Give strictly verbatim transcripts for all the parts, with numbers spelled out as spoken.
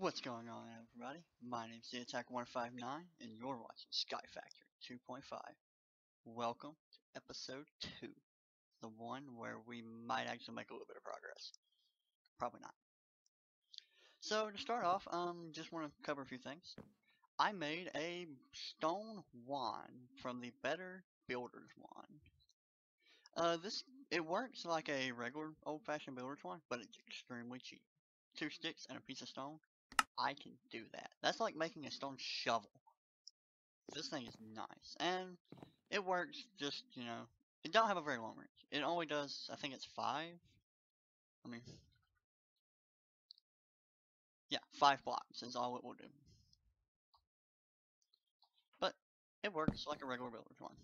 What's going on, everybody? My name is Zattack one fifty-nine, and you're watching Sky Factory two point five. Welcome to episode two, the one where we might actually make a little bit of progress. Probably not. So to start off, um, just want to cover a few things. I made a stone wand from the Better Builder's wand. Uh, this it works like a regular old-fashioned builder's wand, but it's extremely cheap. Two sticks and a piece of stone. I can do that. That's like making a stone shovel. This thing is nice, and it works. Just you know, it don't have a very long range. It only does, I think it's five. I mean, yeah, five blocks is all it will do. But it works like a regular builder's wand.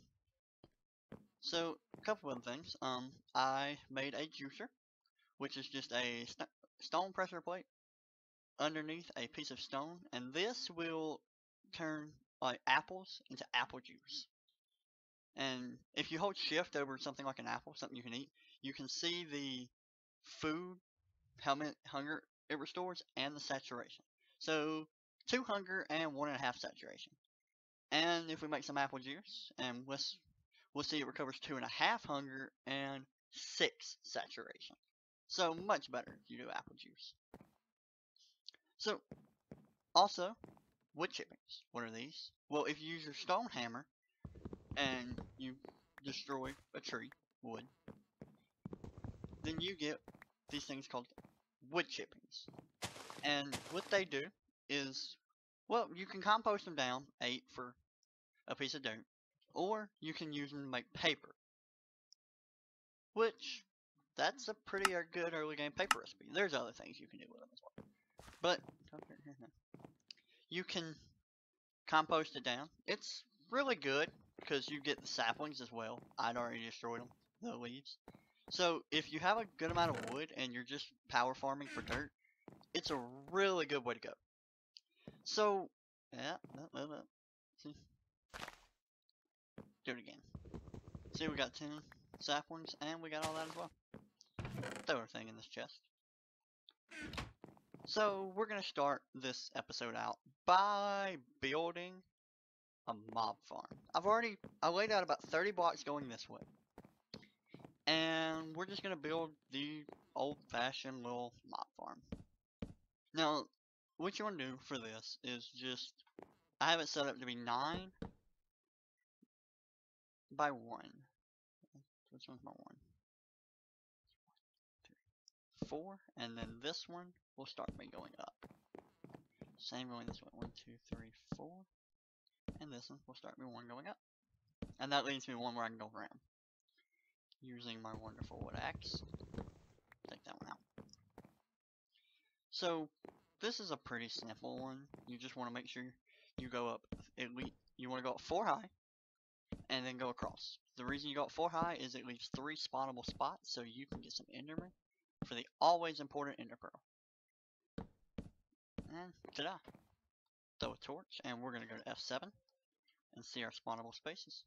So a couple of things. Um, I made a juicer, which is just a st stone pressure plate underneath a piece of stone, and this will turn like apples into apple juice. And if you hold shift over something like an apple, something you can eat, you can see the food, how much hunger it restores, and the saturation. So two hunger and one and a half saturation. And if we make some apple juice, and let's we'll see it recovers two and a half hunger and six saturation. So much better if you do apple juice. So, also, wood chippings. What are these? Well, if you use your stone hammer and you destroy a tree, wood, then you get these things called wood chippings. And what they do is, well, you can compost them down, eight for a piece of dirt, or you can use them to make paper. Which, that's a pretty good early game paper recipe. There's other things you can do with them as well. But, you can compost it down. It's really good because you get the saplings as well. I'd already destroyed them, the leaves. So, if you have a good amount of wood and you're just power farming for dirt, it's a really good way to go. So, yeah, no, no, no. See? Do it again. See, we got ten saplings and we got all that as well. Throw everything in this chest. So we're gonna start this episode out by building a mob farm. I've already I laid out about thirty blocks going this way, and we're just gonna build the old-fashioned little mob farm. Now, what you want to do for this is just I have it set up to be nine by one. Which one's my one? Four, and then this one will start by going up. Same going this way, one, two, three, four, and this one will start me one going up, and that leaves me one where I can go around using my wonderful wood axe. Take that one out. So this is a pretty simple one. You just want to make sure you go up at least. You want to go up four high, and then go across. The reason you go up four high is it leaves three spawnable spots, so you can get some endermen for the always important ender pearl. And ta-da! Throw a torch, and we're gonna go to F seven and see our spawnable spaces.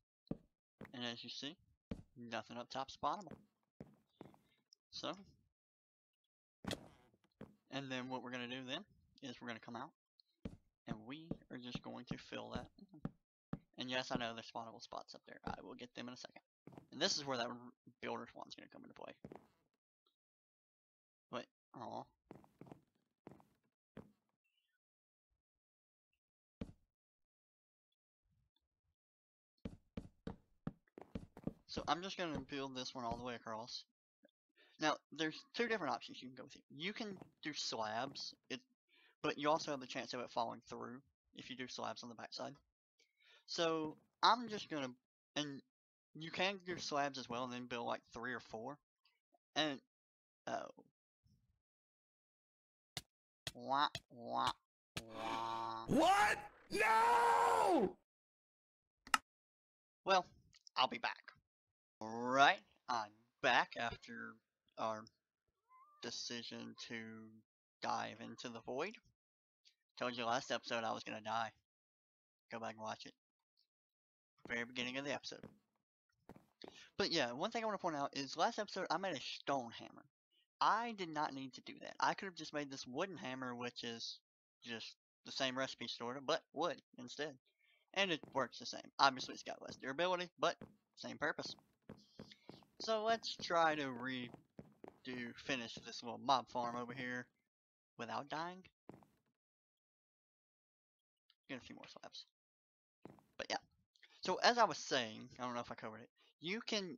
And as you see, nothing up top spawnable. So, and then what we're gonna do then is we're gonna come out, and we are just going to fill that in. And yes, I know there's spawnable spots up there. I will get them in a second. And this is where that builder's wand's gonna come into play. Wait, aw. So I'm just gonna build this one all the way across. Now, there's two different options you can go with. You can do slabs, it, but you also have the chance of it falling through if you do slabs on the backside. So I'm just gonna, and you can do slabs as well, and then build like three or four. And oh, wah wah wah. What? No! Well, I'll be back. Alright, I'm back after our decision to dive into the void. Told you last episode I was gonna die. Go back and watch it. Very beginning of the episode. But yeah, one thing I want to point out is last episode I made a stone hammer. I did not need to do that. I could have just made this wooden hammer, which is just the same recipe sort of, but wood instead. And it works the same. Obviously it's got less durability, but same purpose. So let's try to redo, finish this little mob farm over here without dying. Get a few more slabs. But yeah. So as I was saying, I don't know if I covered it, you can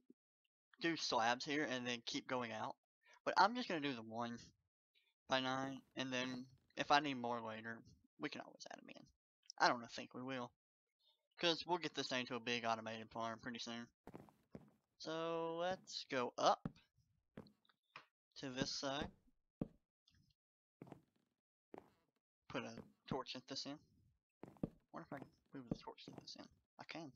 do slabs here and then keep going out. But I'm just going to do the one by nine, and then if I need more later, we can always add them in. I don't think we will, because we'll get this thing to a big automated farm pretty soon. So let's go up to this side. Put a torch at this end. What if I can move the torch to this end? I can.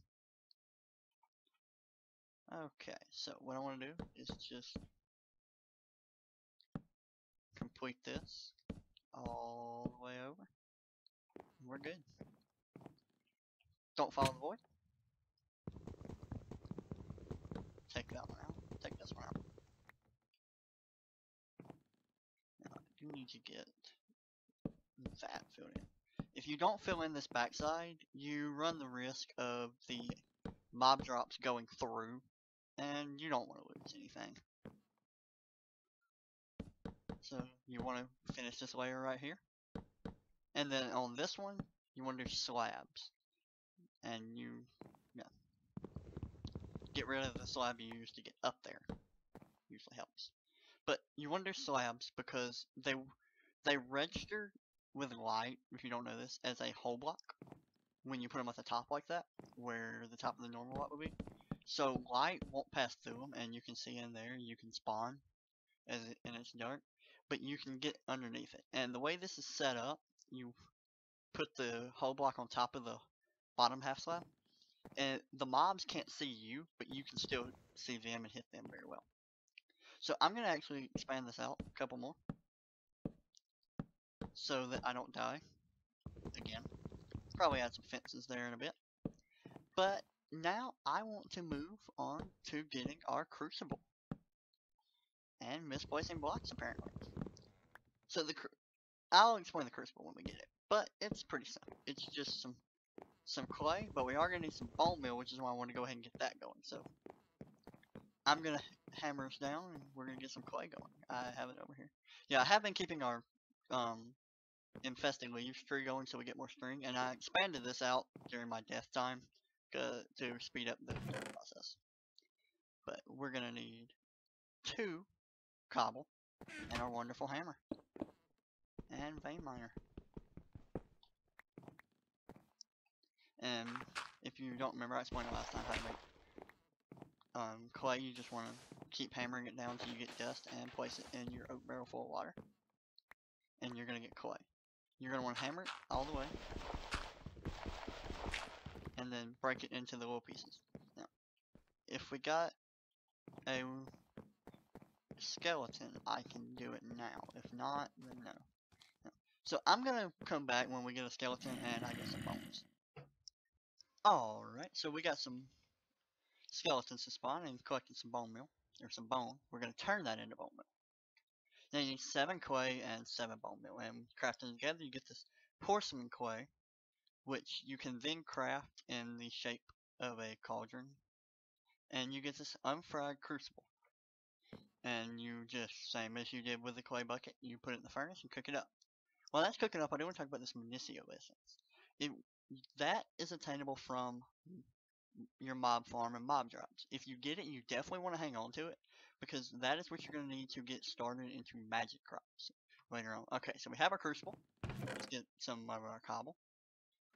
Okay, so what I want to do is just complete this all the way over. We're good. Don't follow the void. Take that one out. Take this one out. Now, I do need to get that filled in. If you don't fill in this backside, you run the risk of the mob drops going through, and you don't want to lose anything. So, you want to finish this layer right here. And then on this one, you want to do slabs. And you, yeah. Get rid of the slab you used to get up there. Usually helps. But you want to do slabs because they they register with light, if you don't know this, as a whole block. When you put them at the top like that, where the top of the normal block would be. So light won't pass through them, and you can see in there, you can spawn as it, and it's dark. But you can get underneath it. And the way this is set up, you put the whole block on top of the bottom half slab, and the mobs can't see you, but you can still see them and hit them very well. So I'm going to actually expand this out a couple more, so that I don't die again. Probably add some fences there in a bit. But now I want to move on to getting our crucible. And misplacing blocks, apparently. So the cru I'll explain the crucible when we get it, but it's pretty simple. It's just some some clay, but we are going to need some bone meal, which is why I want to go ahead and get that going. So I'm going to hammer us down, and we're going to get some clay going. I have it over here. Yeah, I have been keeping our um, infested leaves tree going so we get more string, and I expanded this out during my death time to, to speed up the process. But we're going to need two cobble and our wonderful hammer. And vein miner. And if you don't remember, I explained last time how to make um, clay. You just want to keep hammering it down until you get dust and place it in your oak barrel full of water. And you're going to get clay. You're going to want to hammer it all the way. And then break it into the little pieces. Now, if we got a skeleton, I can do it now. If not, then no. So I'm going to come back when we get a skeleton and I get some bones. Alright, so we got some skeletons to spawn and collected some bone meal. Or some bone. We're going to turn that into bone meal. Now you need seven clay and seven bone meal. And crafting together you get this porcelain clay, which you can then craft in the shape of a cauldron. And you get this unfried crucible. And you just, same as you did with the clay bucket, you put it in the furnace and cook it up. While that's cooking up, I do want to talk about this Municio essence. It, that is attainable from your mob farm and mob drops. If you get it, you definitely want to hang on to it, because that is what you're going to need to get started into magic crops later on. Okay, so we have our crucible. Let's get some of our cobble.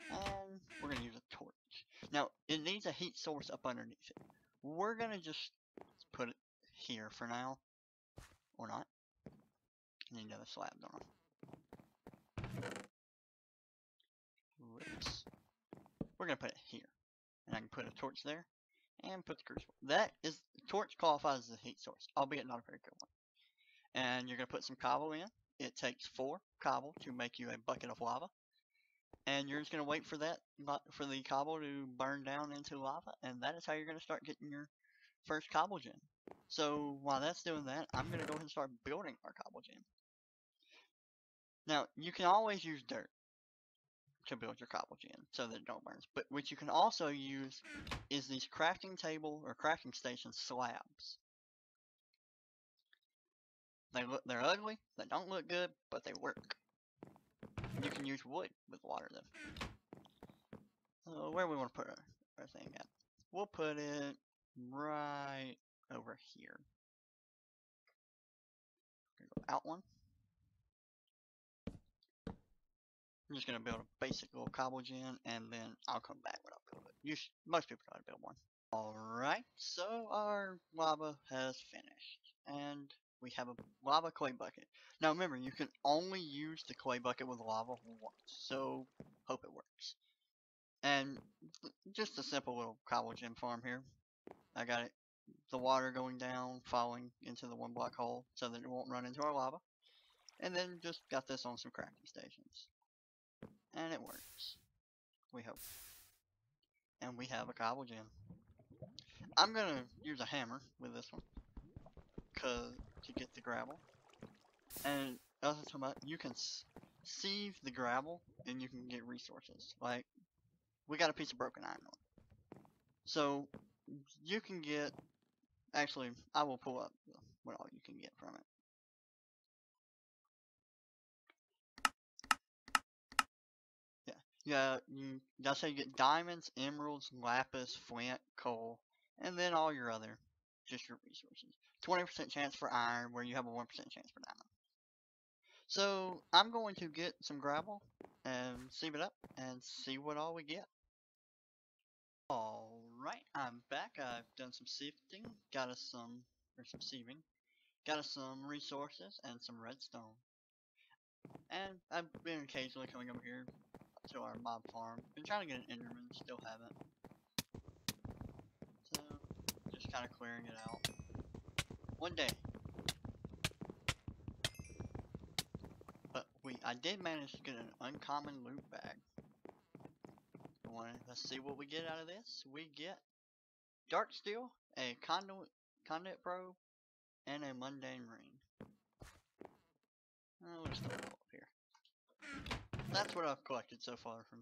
And we're going to use a torch. Now, it needs a heat source up underneath it. We're going to just put it here for now. Or not. I need another slab, don't I? Oops. We're going to put it here, and I can put a torch there, and put the crucible. That is, the torch qualifies as a heat source, albeit not a very good one. And you're going to put some cobble in. It takes four cobble to make you a bucket of lava, and you're just going to wait for that, for the cobble to burn down into lava, and that is how you're going to start getting your first cobble gem. So while that's doing that, I'm going to go ahead and start building our cobble gem. Now, you can always use dirt. to build your cobble gin so that it don't burn. But what you can also use is these crafting table or crafting station slabs. They look, they're ugly, they don't look good, but they work. You can use wood with water though. So where we want to put our, our thing at? We'll put it right over here. Go out one. I'm just gonna build a basic little cobble gin, and then I'll come back when I build it. You sh most people gotta build one. All right, so our lava has finished, and we have a lava clay bucket. Now remember, you can only use the clay bucket with lava once, so hope it works. And just a simple little cobble gin farm here. I got it. The water going down, falling into the one block hole, so that it won't run into our lava. And then just got this on some crafting stations. And it works. We hope. And we have a cobble gin. I'm gonna use a hammer with this one, cause to get the gravel. And other than that, you can sieve the gravel, and you can get resources. Like we got a piece of broken iron on. So you can get. Actually, I will pull up what all you can get from it. Yeah, you, that's how you get diamonds, emeralds, lapis, flint, coal, and then all your other, just your resources. twenty percent chance for iron, where you have a one percent chance for diamond. So, I'm going to get some gravel, and sieve it up, and see what all we get. Alright, I'm back. I've done some sifting, got us some, or some sieving, got us some resources, and some redstone. And I've been occasionally coming over here to our mob farm. Been trying to get an enderman, still haven't. So, just kind of clearing it out. One day. But we, I did manage to get an uncommon loot bag. Let's see what we get out of this. We get dark steel, a conduit, conduit probe, and a mundane ring. We'll just throw it all up here. That's what I've collected so far from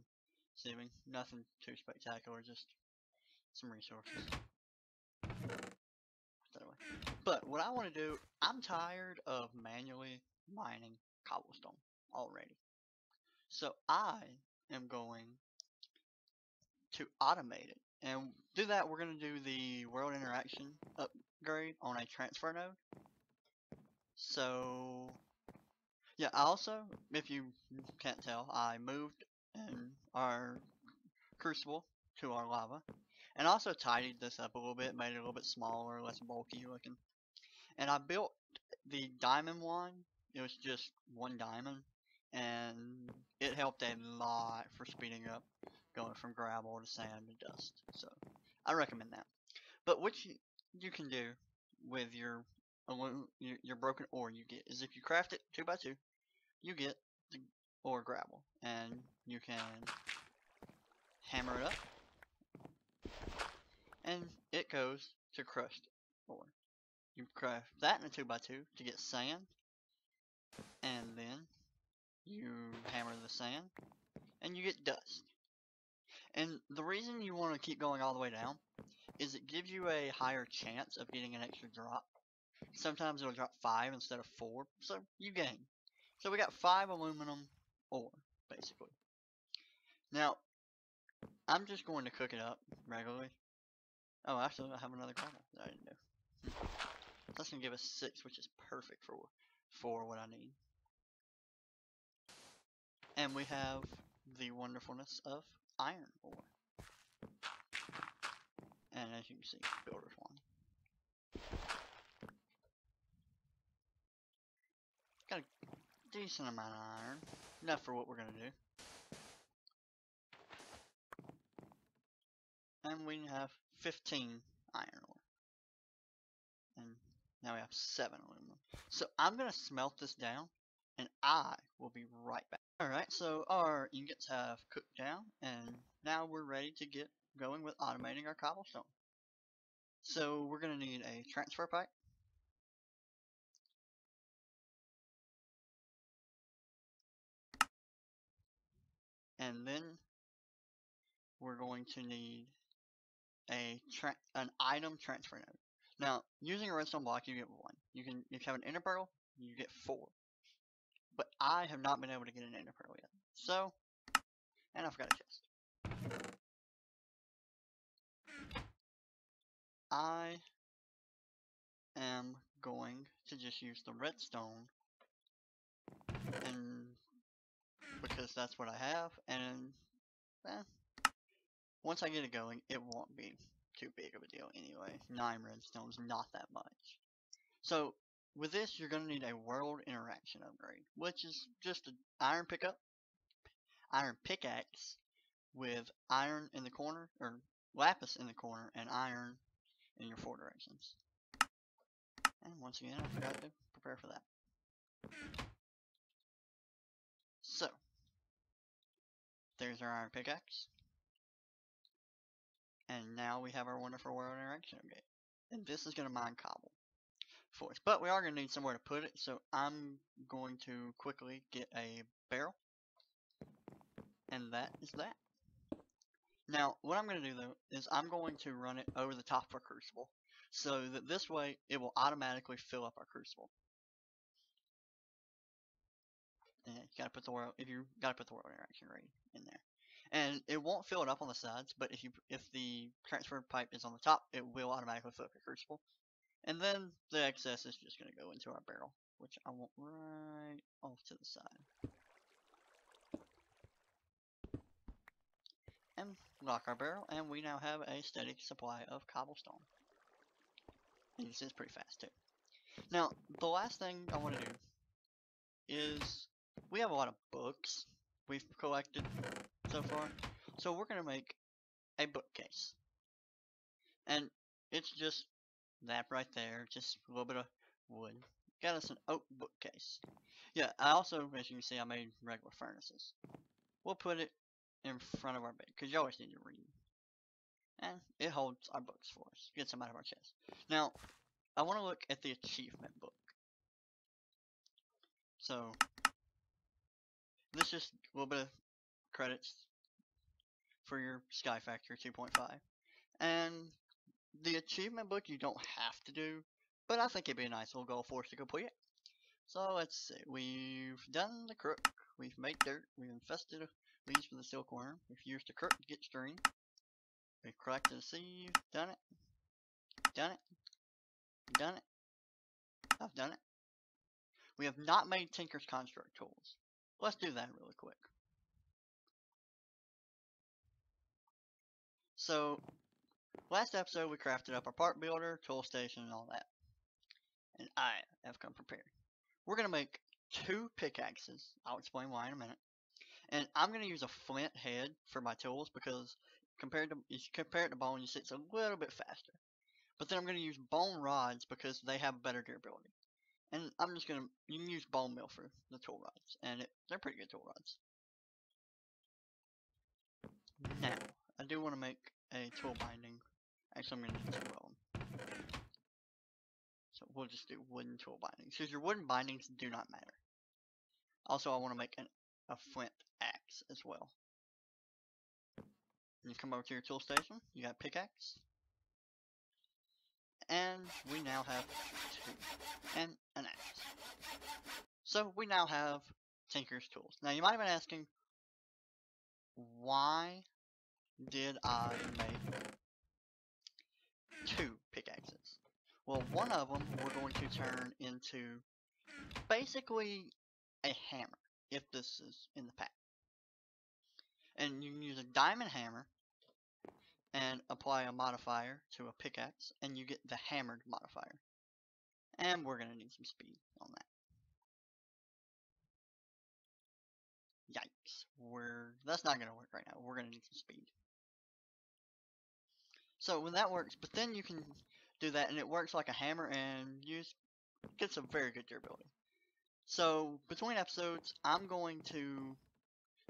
sieving. Nothing too spectacular, just some resources. But what I want to do, I'm tired of manually mining cobblestone already. So I am going to automate it. And do that, we're going to do the world interaction upgrade on a transfer node. So yeah, I also, if you can't tell, I moved in our crucible to our lava. And also tidied this up a little bit, made it a little bit smaller, less bulky looking. And I built the diamond one. It was just one diamond. And it helped a lot for speeding up, going from gravel to sand to dust. So, I recommend that. But what you, you can do with your your broken ore you get is if you craft it two by two, you get the ore gravel, and you can hammer it up, and it goes to crushed ore. You craft that in a two by two to get sand, and then you hammer the sand, and you get dust. And the reason you want to keep going all the way down is it gives you a higher chance of getting an extra drop. Sometimes it'll drop five instead of four, so you gain. So we got five aluminum ore, basically. Now, I'm just going to cook it up regularly. Oh, actually, I have another gravel that I didn't do. That's going to give us six, which is perfect for, for what I need. And we have the wonderfulness of iron ore. And as you can see, builder's one. Got a decent amount of iron, enough for what we're gonna do. And we have fifteen iron ore. And now we have seven aluminum. So I'm gonna smelt this down, and I will be right back. Alright, so our ingots have cooked down, and now we're ready to get going with automating our cobblestone. So we're gonna need a transfer pipe. And And then we're going to need a tra an item transfer node. Now, using a redstone block, you get one. You can if you have an ender pearl, you get four. But I have not been able to get an ender pearl yet. So, and I forgot a chest. I am going to just use the redstone, and because that's what I have, and eh, once I get it going, it won't be too big of a deal anyway. Nine redstones, not that much. So with this, you're gonna need a world interaction upgrade, which is just an iron pickup, iron pickaxe with iron in the corner, or lapis in the corner, and iron in your four directions. And once again, I forgot to prepare for that. So, there's our iron pickaxe. And now we have our wonderful world interaction upgrade. And this is going to mine cobble for us. But we are going to need somewhere to put it, so I'm going to quickly get a barrel. And that is that. Now, what I'm going to do, though, is I'm going to run it over the top of our crucible, so that this way, it will automatically fill up our crucible. And you gotta put the world, if you gotta put the world interaction rate in there. And it won't fill it up on the sides, but if you if the transfer pipe is on the top, it will automatically fill up your crucible. And then the excess is just gonna go into our barrel, which I want right off to the side. And lock our barrel, and we now have a steady supply of cobblestone. And this is pretty fast too. Now, the last thing I want to do is, we have a lot of books we've collected so far, so we're going to make a bookcase. And it's just that right there, just a little bit of wood. Got us an oak bookcase. Yeah, I also, as you can see, I made regular furnaces. We'll put it in front of our bed, because you always need to read. And it holds our books for us. Get some out of our chest. Now, I want to look at the achievement book. So, this is just a little bit of credits for your Sky Factory two point five. And the achievement book you don't have to do, but I think it'd be a nice little goal for us to complete it. So, let's see. We've done the crook. We've made dirt. We've infested leaves with a silkworm. We've used the crook to get string. We've collected a sieve, done it, done it, done it, I've done it. We have not made Tinker's Construct tools. Let's do that really quick. So, last episode we crafted up our part builder, tool station, and all that. And I have come prepared. We're going to make two pickaxes. I'll explain why in a minute. And I'm going to use a flint head for my tools because compared to you compare it to bone, you see it's a little bit faster. But then I'm going to use bone rods because they have better durability. And I'm just going to you can use bone meal for the tool rods, and it, they're pretty good tool rods. Now, I do want to make a tool binding. Actually, I'm going to do two of them. So we'll just do wooden tool bindings because your wooden bindings do not matter. Also, I want to make an, a flint axe as well. You come over to your tool station, you got pickaxe, and we now have two, and an axe. So we now have Tinker's tools. Now you might have been asking, why did I make two pickaxes? Well, one of them we're going to turn into basically a hammer, if this is in the pack. And you can use a diamond hammer and apply a modifier to a pickaxe, and you get the hammered modifier. And we're going to need some speed on that. Yikes. We're, that's not going to work right now. We're going to need some speed. So when that works, but then you can do that, and it works like a hammer, and use gets a very good durability. So between episodes, I'm going to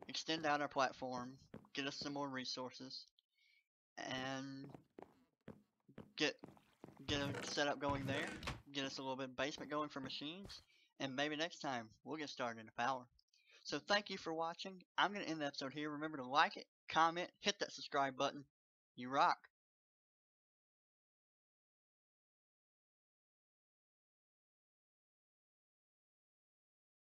extend out our platform, get us some more resources, and get get a setup going there, get us a little bit of basement going for machines, and maybe next time we'll get started into power. So thank you for watching. I'm going to end the episode here. Remember to like it, comment, hit that subscribe button. You rock.